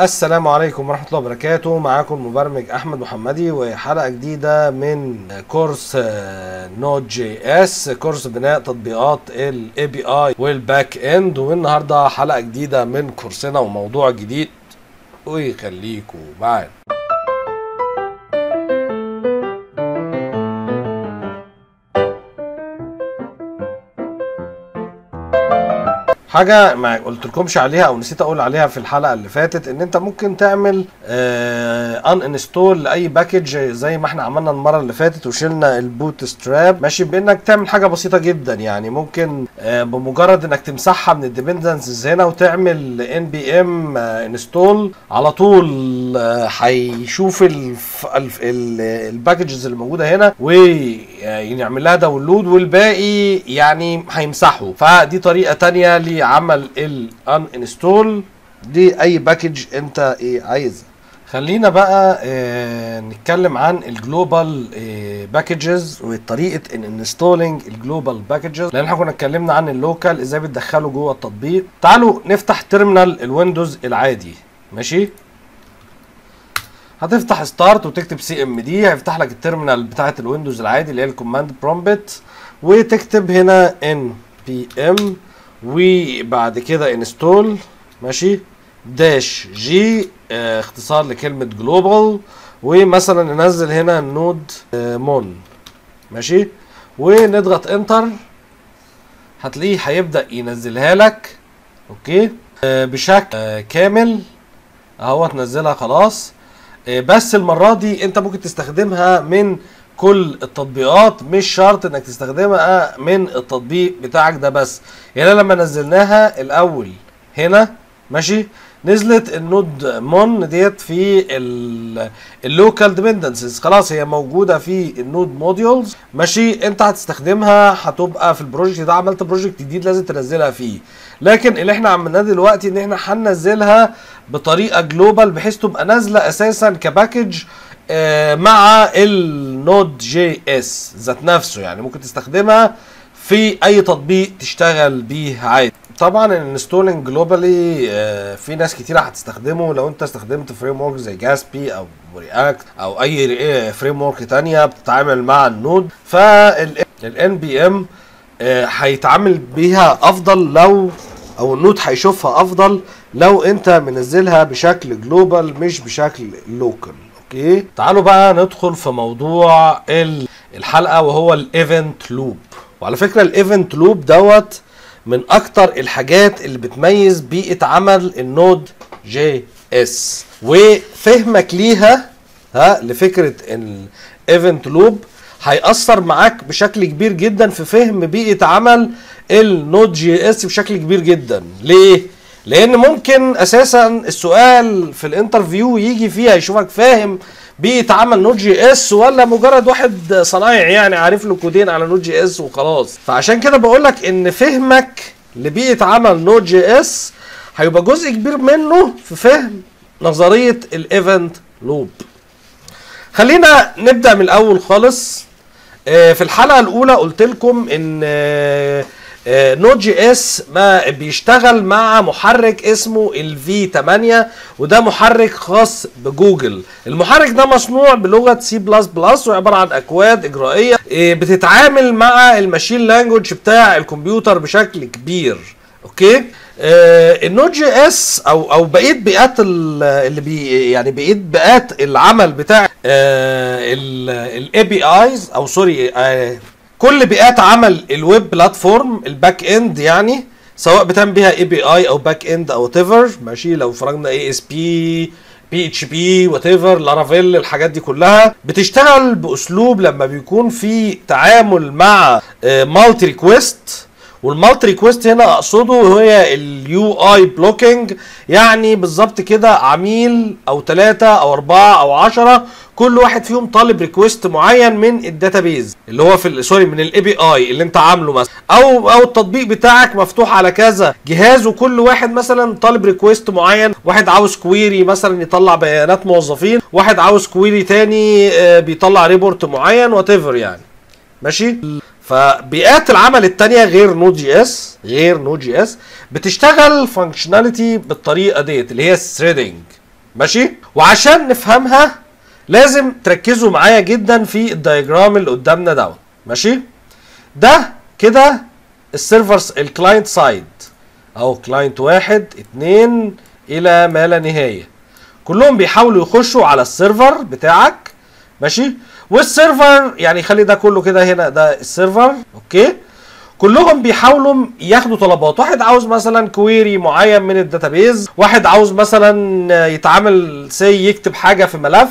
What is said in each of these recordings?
السلام عليكم ورحمة الله وبركاته. معاكم مبرمج احمد محمدي وحلقة جديدة من كورس نود جي اس، كورس بناء تطبيقات الاي بي اي والباك اند. والنهاردة حلقة جديدة من كورسنا وموضوع جديد، ويخليكم معانا. حاجه ما قلت لكمش عليها او نسيت اقول عليها في الحلقه اللي فاتت، ان انت ممكن تعمل ان انستول لاي باكج زي ما احنا عملنا المره اللي فاتت وشلنا البوت ستراب، ماشي، بانك تعمل حاجه بسيطه جدا. يعني ممكن بمجرد انك تمسحها من الديبندنسز هنا وتعمل npm انستول على طول، هيشوف الباكجز اللي موجوده هنا ويعمل لها داونلود، والباقي يعني هيمسحه. فدي طريقه ثانيه عمل الان انستول دي اي باكج انت عايزها. خلينا بقى نتكلم عن الجلوبال باكجز وطريقه الانستولينج الجلوبال باكجز، لان احنا كنا اتكلمنا عن اللوكال ازاي بتدخله جوه التطبيق. تعالوا نفتح تيرمينال الويندوز العادي، ماشي. هتفتح ستارت وتكتب سي ام دي، هيفتح لك التيرمينال بتاعه الويندوز العادي اللي هي الكوماند برومبت، وتكتب هنا npm وبعد كده انستول، ماشي، داش جي اختصار لكلمه جلوبال، ومثلا ننزل هنا نود مون، ماشي، ونضغط انتر. هتلاقيه هيبدا ينزلها لك، اوكي، بشكل كامل اهو، تنزلها خلاص. بس المره دي انت ممكن تستخدمها من كل التطبيقات، مش شرط انك تستخدمها من التطبيق بتاعك ده بس. يعني لما نزلناها الاول هنا، ماشي، نزلت النود مون ديت في اللوكال ديبندنسز، خلاص هي موجوده في النود موديولز، ماشي. انت هتستخدمها، هتبقى في البروجكت ده عملت بروجكت جديد لازم تنزلها فيه. لكن اللي احنا عملناه دلوقتي ان احنا هننزلها بطريقه جلوبال، بحيث تبقى نازله اساسا كباكج مع النود جي اس ذات نفسه. يعني ممكن تستخدمها في اي تطبيق تشتغل بيه عادي. طبعا الانستولينج جلوبالي في ناس كتير هتستخدمه. لو انت استخدمت فريم ورك زي جاسبي او مرياكت او اي فريم ورك ثانيه بتتعامل مع النود، فالان بي ام هيتعامل بيها افضل لو، او النود هيشوفها افضل لو انت منزلها بشكل جلوبال مش بشكل لوكال. اوكي، تعالوا بقى ندخل في موضوع الحلقه وهو الايفنت لوب. وعلى فكره الايفنت لوب دوت من اكتر الحاجات اللي بتميز بيئه عمل النود جي اس، وفهمك ليها لفكره الايفنت لوب هيأثر معاك بشكل كبير جدا في فهم بيئه عمل النود جي اس بشكل كبير جدا. ليه؟ لان ممكن اساسا السؤال في الانترفيو يجي فيها يشوفك فاهم بيتعمل نود جي اس ولا مجرد واحد صنايعي يعني عارف له كودين على نود جي اس وخلاص. فعشان كده بقول لك ان فهمك لبيئه عمل نود جي اس هيبقى جزء كبير منه في فهم نظريه الايفنت لوب. خلينا نبدا من الاول خالص. في الحلقه الاولى قلت لكم ان نود جي اس ما بيشتغل مع محرك اسمه V8، وده محرك خاص بجوجل. المحرك ده مصنوع بلغه C++، وعباره عن اكواد اجرائيه بتتعامل مع الماشين لانجوج بتاع الكمبيوتر بشكل كبير. اوكي، النود جي اس او بقيه بيئات اللي يعني بقيه بيئات العمل بتاع الاي بي ايز، او سوري، كل بيئات عمل الويب بلاتفورم الباك اند، يعني سواء بتعمل بيها اي بي اي او باك اند او وات ايفر، ماشي، لو فرضنا اي اس بي، بي اتش بي، وات ايفر، لارافيل، الحاجات دي كلها بتشتغل باسلوب لما بيكون في تعامل مع مالتي ريكويست. والمالتي ريكويست هنا اقصده هي اليو اي بلوكينج، يعني بالظبط كده عميل او 3 أو 4 أو 10 كل واحد فيهم طالب ريكويست معين من الداتابيز اللي هو في سوري من الاي بي اي اللي انت عامله مثلا، او التطبيق بتاعك مفتوح على كذا جهاز، وكل واحد مثلا طالب ريكويست معين. واحد عاوز كويري مثلا يطلع بيانات موظفين، واحد عاوز كويري تاني بيطلع ريبورت معين، وات ايفر يعني، ماشي. فبيئات العمل التانية غير نود جي اس بتشتغل فانكشناليتي بالطريقة ديت اللي هي الثريدنج، ماشي. وعشان نفهمها لازم تركزوا معايا جدا في الدياجرام اللي قدامنا دوت ماشي. ده كده السيرفرز الكلاينت سايد اهو، كلاينت 1 2 الى ما لا نهايه، كلهم بيحاولوا يخشوا على السيرفر بتاعك ماشي. والسيرفر يعني خلي ده كله كده هنا، ده السيرفر اوكي. كلهم بيحاولوا ياخدوا طلبات، واحد عاوز مثلا كويري معين من الداتابيز، واحد عاوز مثلا يتعامل سي يكتب حاجه في ملف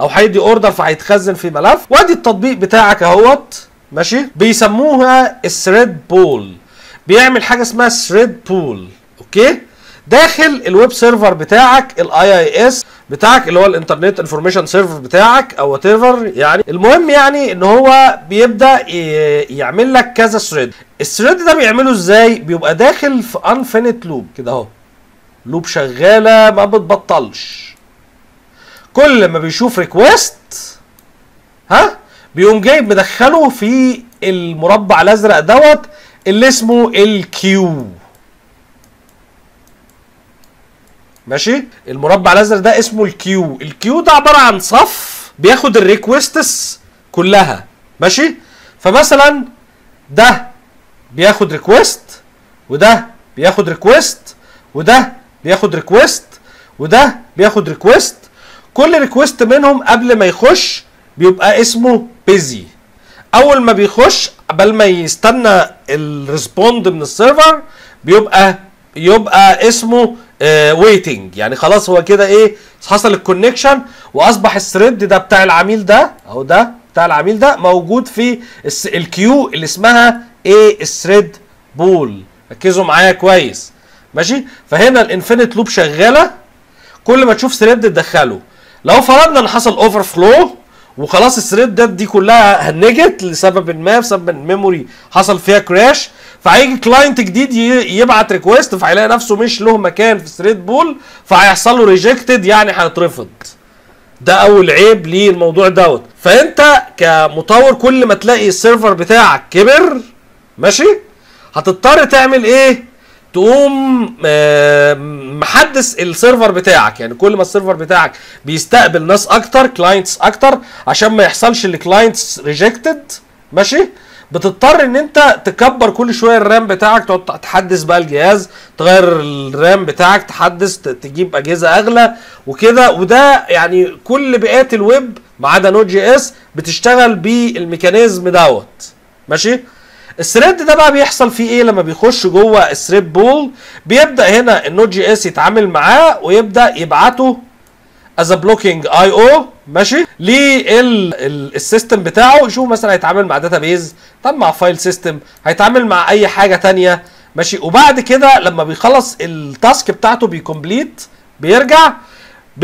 او هيدي اوردر فهيتخزن في ملف. وادي التطبيق بتاعك اهوت ماشي. بيسموها الثريد بول، بيعمل حاجه اسمها ثريد بول اوكي داخل الويب سيرفر بتاعك، الاي اي اس بتاعك اللي هو الانترنت انفورميشن سيرفر بتاعك او وات ايفر يعني. المهم يعني ان هو بيبدا يعمل لك كذا ثريد. الثريد ده بيعمله ازاي؟ بيبقى داخل في انفينيت لوب كده اهو، لوب شغاله ما بتبطلش. كل ما بيشوف ريكويست ها بيقوم جايب مدخله في المربع الازرق دوت اللي اسمه الكيو ماشي. المربع الازرق ده اسمه الكيو. الكيو ده عباره عن صف بياخد الريكويستس كلها ماشي. فمثلا ده بياخد ريكويست، وده بياخد ريكويست، وده بياخد ريكويست، وده بياخد ريكويست. كل ريكويست منهم قبل ما يخش بيبقى اسمه بيزي. اول ما بيخش قبل ما يستنى الريسبوند من السيرفر بيبقى اسمه ويتنج، يعني خلاص هو كده ايه حصل الكونكشن، واصبح الثريد ده بتاع العميل ده او ده بتاع العميل ده موجود في الكيو اللي اسمها ايه الثريد بول. ركزوا معايا كويس ماشي. فهنا الانفينيت لوب شغاله، كل ما تشوف ثريد تدخله. لو فرضنا ان حصل اوفر فلو وخلاص الثريدات دي كلها هنجت لسبب ما، بسبب الميموري حصل فيها كراش، فهيجي كلاينت جديد يبعت ريكويست فهيلاقي نفسه مش له مكان في الثريد بول، فهيحصل له ريجكتد يعني هيترفض. ده اول عيب للموضوع دوت. فانت كمطور كل ما تلاقي السيرفر بتاعك كبر ماشي هتضطر تعمل ايه؟ تقوم محدث السيرفر بتاعك، يعني كل ما السيرفر بتاعك بيستقبل ناس اكتر كلاينتس اكتر عشان ما يحصلش لكلاينتس ريجكتد ماشي. بتضطر ان انت تكبر كل شويه الرام بتاعك، تقعد تحدث بقى الجهاز، تغير الرام بتاعك، تحدث، تجيب اجهزه اغلى وكده. وده يعني كل بيئات الويب ما عدا نود جي اس بتشتغل بالميكانيزم دوت ماشي. الثريد ده بقى بيحصل فيه ايه لما بيخش جوه الثريد بول؟ بيبدا هنا النود جي اس يتعامل معاه ويبدا يبعته از بلوكينج اي او ماشي للسيستم بتاعه. يشوف مثلا هيتعامل مع داتابيز، طب مع فايل سيستم، هيتعامل مع اي حاجه ثانيه ماشي. وبعد كده لما بيخلص التاسك بتاعته بيكمبليت بيرجع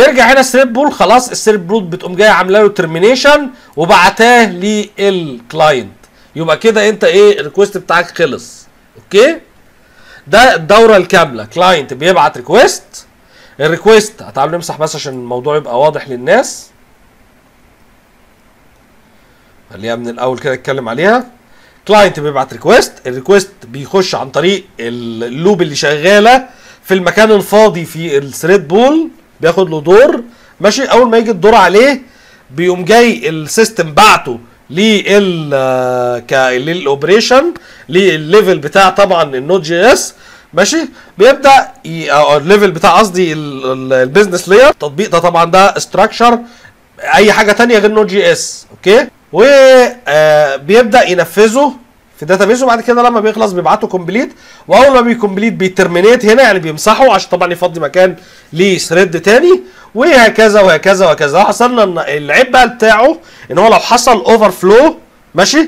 هنا الثريد بول. خلاص الثريد بول بتقوم جايه عامله له ترمينيشن وبعتاه للكلاينت، يبقى كده انت ايه الريكوست بتاعك خلص اوكي. ده الدوره الكامله، كلاينت بيبعت ريكوست، الريكوست هتعالوا نمسح بس عشان الموضوع يبقى واضح للناس، خليها من الاول كده اتكلم عليها. كلاينت بيبعت ريكوست، الريكوست بيخش عن طريق اللوب اللي شغاله في المكان الفاضي في الثريد بول، بياخد له دور ماشي. اول ما يجي الدور عليه بيقوم جاي السيستم بعته للاوبريشن للليفل بتاع طبعا النود جي اس ماشي. بيبدا الليفل بتاع قصدي البيزنس لاير التطبيق ده، طبعا ده استراكشر اي حاجه ثانيه غير نود جي اس اوكي. وبيبدا ينفذه في داتابيس، وبعد كده لما بيخلص بيبعته كومبليت، واول ما بيكمبليت بيترمينيت هنا يعني بيمسحه عشان طبعا يفضي مكان لثريد تاني، وهكذا وهكذا وهكذا. حصلنا العيب بقى بتاعه ان هو لو حصل اوفر فلو ماشي،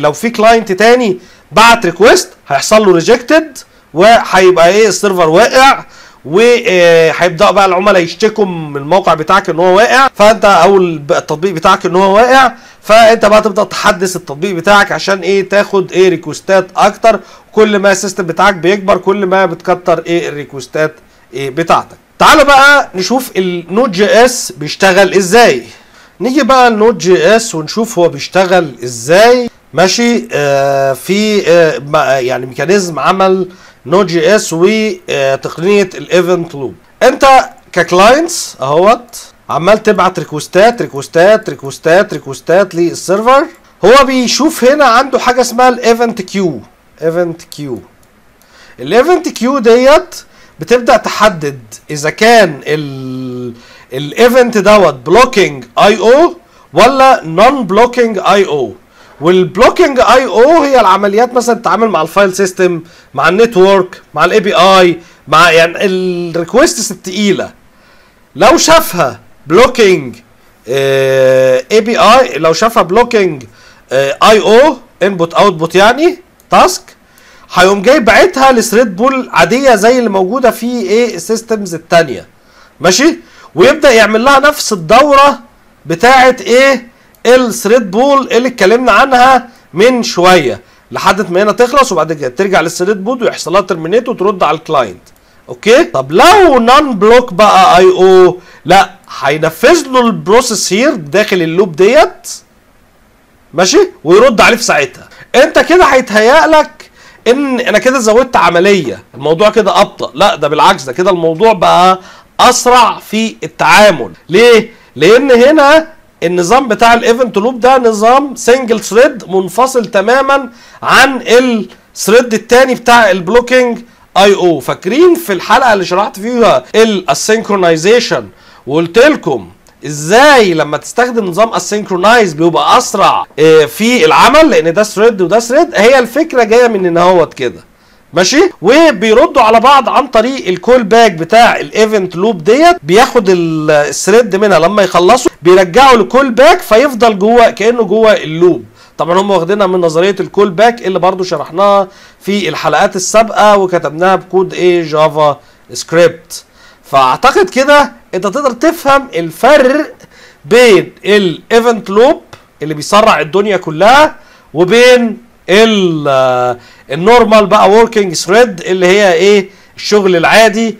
لو في كلاينت تاني بعت ريكويست هيحصل له ريجكتد، وهيبقى ايه السيرفر واقع، وهيبداوا بقى العملاء يشتكوا من الموقع بتاعك ان هو واقع، فانت او التطبيق بتاعك ان هو واقع، فانت بقى تبدا تحدث التطبيق بتاعك عشان ايه تاخد ايه ريكوستات اكتر. كل ما السيستم بتاعك بيكبر كل ما بتكتر ايه الريكوستات ايه بتاعتك. تعالوا بقى نشوف النود جي اس بيشتغل ازاي. نيجي بقى النود جي اس ونشوف هو بيشتغل ازاي ماشي. في يعني ميكانيزم عمل نود جي اس وتقنيه الايفنت لوب. انت ككلاينتس اهوت عمال تبعت ريكوستات ريكوستات ريكوستات ريكوستات للسيرفر. هو بيشوف هنا عنده حاجه اسمها الايفنت كيو. ايفنت كيو الايفنت كيو ديت بتبدا تحدد اذا كان الايفنت دوت بلوكينج اي او ولا نون بلوكينج اي او. والبلوكينج اي او هي العمليات مثلا تتعامل مع الفايل سيستم، مع النتورك، مع الاي بي اي، مع يعني الريكويستس الثقيله. لو شافها بلوكينج اي بي اي، لو شافها بلوكينج اي او انبوت اوتبوت يعني تاسك، هيقوم جاي باعتها لثريد بول عاديه زي اللي موجوده في ايه السيستمز الثانيه، ماشي؟ ويبدا يعمل لها نفس الدوره بتاعه ايه الثريد بول اللي اتكلمنا عنها من شويه لحد ما هنا تخلص، وبعد كده ترجع للثريد بول ويحصل لها ترمينيت وترد على الكلاينت. اوكي، طب لو نون بلوك بقى اي او، لا هينفذ له البروسيس هير داخل اللوب ديت، ماشي، ويرد عليه في ساعتها. انت كده هيتهيأ لك ان انا كده زودت عمليه، الموضوع كده ابطأ. لا، ده بالعكس، ده كده الموضوع بقى اسرع في التعامل. ليه؟ لان هنا النظام بتاع الايفنت لوب ده نظام سنجل ثريد منفصل تماما عن الثريد الثاني بتاع البلوكينج اي او. فاكرين في الحلقه اللي شرحت فيها السينكرونايزيشن وقلت لكم ازاي لما تستخدم نظام السينكرونايز بيبقى اسرع في العمل، لان ده ثريد وده ثريد. هي الفكره جايه من ان هوت كده، ماشي، وبيردوا على بعض عن طريق الكول باك بتاع الايفنت لوب ديت. بياخد الثريد منها لما يخلصوا بيرجعوا للكول باك، فيفضل جوه كانه جوه اللوب. طبعا هم واخدينها من نظريه الكول باك اللي برضو شرحناها في الحلقات السابقه وكتبناها بكود ايه جافا سكريبت. فاعتقد كده انت تقدر تفهم الفرق بين الايفنت لوب اللي بيسرع الدنيا كلها وبين النورمال بقى وركينج ثريد اللي هي ايه الشغل العادي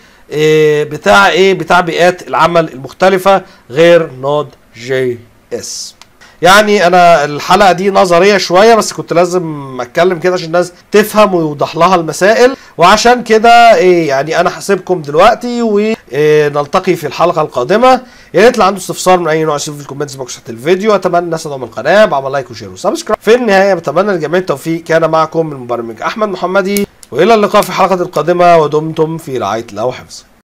بتاع ايه بتاع بيئات العمل المختلفه غير نود جي اس. يعني انا الحلقه دي نظريه شويه، بس كنت لازم اتكلم كده عشان الناس تفهم ويوضح لها المسائل، وعشان كده ايه يعني انا هسيبكم دلوقتي ونلتقي في الحلقه القادمه. يا ريت اللي عنده استفسار من اي نوع يسيبه في الكومنتس بوكس تحت الفيديو. اتمنى الناس تدعم القناه بعمل لايك وشير وسبسكرايب. في النهايه بتمنى للجميع التوفيق. كان معكم المبرمج احمد محمدي، والى اللقاء في الحلقه القادمه، ودمتم في رعايه الله وحفظه.